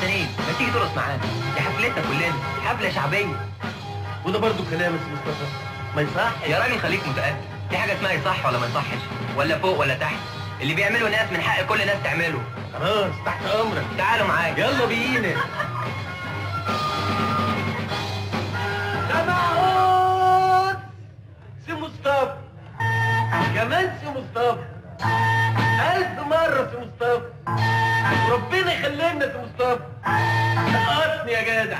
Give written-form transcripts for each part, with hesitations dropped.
مدنيين، ما تيجي ترقص معانا، دي حفلتنا كلنا، حفله شعبيه. وده برضه كلام يا استاذ مصطفى، ما يصحش يا راجل، خليك متأكد، في حاجه اسمها يصح ولا ما يصحش، ولا فوق ولا تحت، اللي بيعمله ناس من حق كل الناس تعمله. خلاص تحت امرك، تعالوا معايا، يلا بينا. جماعه سي مصطفى، كمان سي مصطفى، ألف مرة سي مصطفى، ربنا يخلي لنا سي مصطفى، نقصني يا جدع.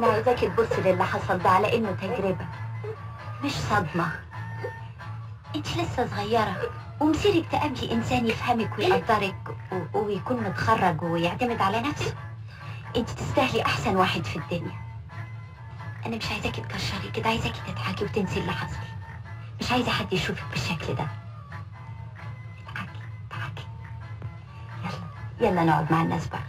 أنا عايزاكي تبصي للي حصل ده على إنه تجربة مش صدمة. أنت لسه صغيرة ومصيرك تقابلي إنسان يفهمك ويقدرك ويكون متخرج ويعتمد على نفسه. أنت تستاهلي أحسن واحد في الدنيا. أنا مش عايزاكي تكشري كده، عايزاكي تضحكي وتنسي اللي حصل، مش عايزة حد يشوفك بالشكل ده. اضحكي اضحكي، يلا يلا نقعد مع الناس بقى.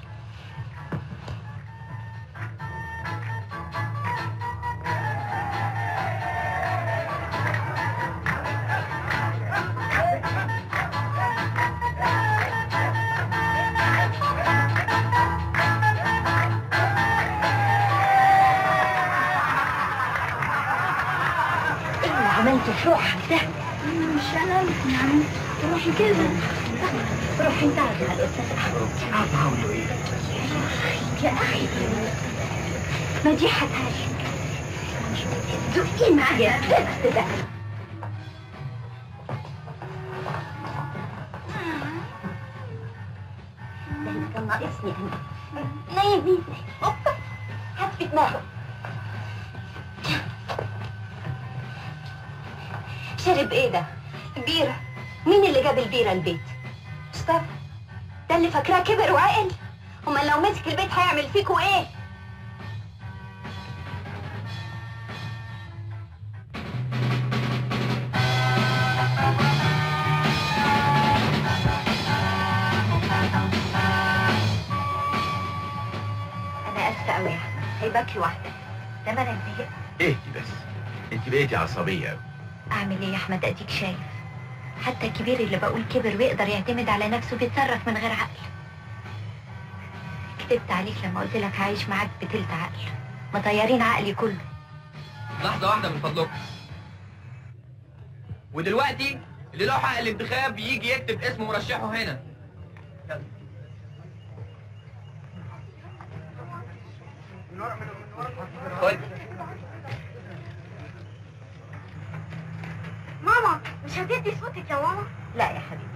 عملتي في روحك ده؟ مش انا اللي عملت، روحي كده، روحي انت على الاستاذ احمد. عارفه اعمله ايه؟ يا اخي ما دي حكايه، ذوقي معايا بس بقى. ده اللي كان ناقصني انا، لا يا مين، هات بدماغه. شرب ايه ده؟ بيرة. مين اللي جاب البيرة البيت؟ مصطفى. ده اللي فاكراه كبر وعقل؟ امال لو مسك البيت هيعمل فيكوا ايه؟ انا اسفة قوي يا احمد، هيباكي لوحدك، انما انا زهقت. اهدي بس، انت بقيتي عصبية قوي. أعمل إيه يا أحمد؟ أديك شايف، حتى الكبير اللي بقول كبر ويقدر يعتمد على نفسه بيتصرف من غير عقل. كدبت عليك لما قلت لك هعيش معاك بتلت عقل، مطيرين عقلي كله. لحظة واحدة من فضلكم. ودلوقتي اللي له حق الانتخاب يجي يكتب اسم مرشحه هنا. خد. ماما مش هتدي صوتك يا ماما؟ لا يا حبيبي.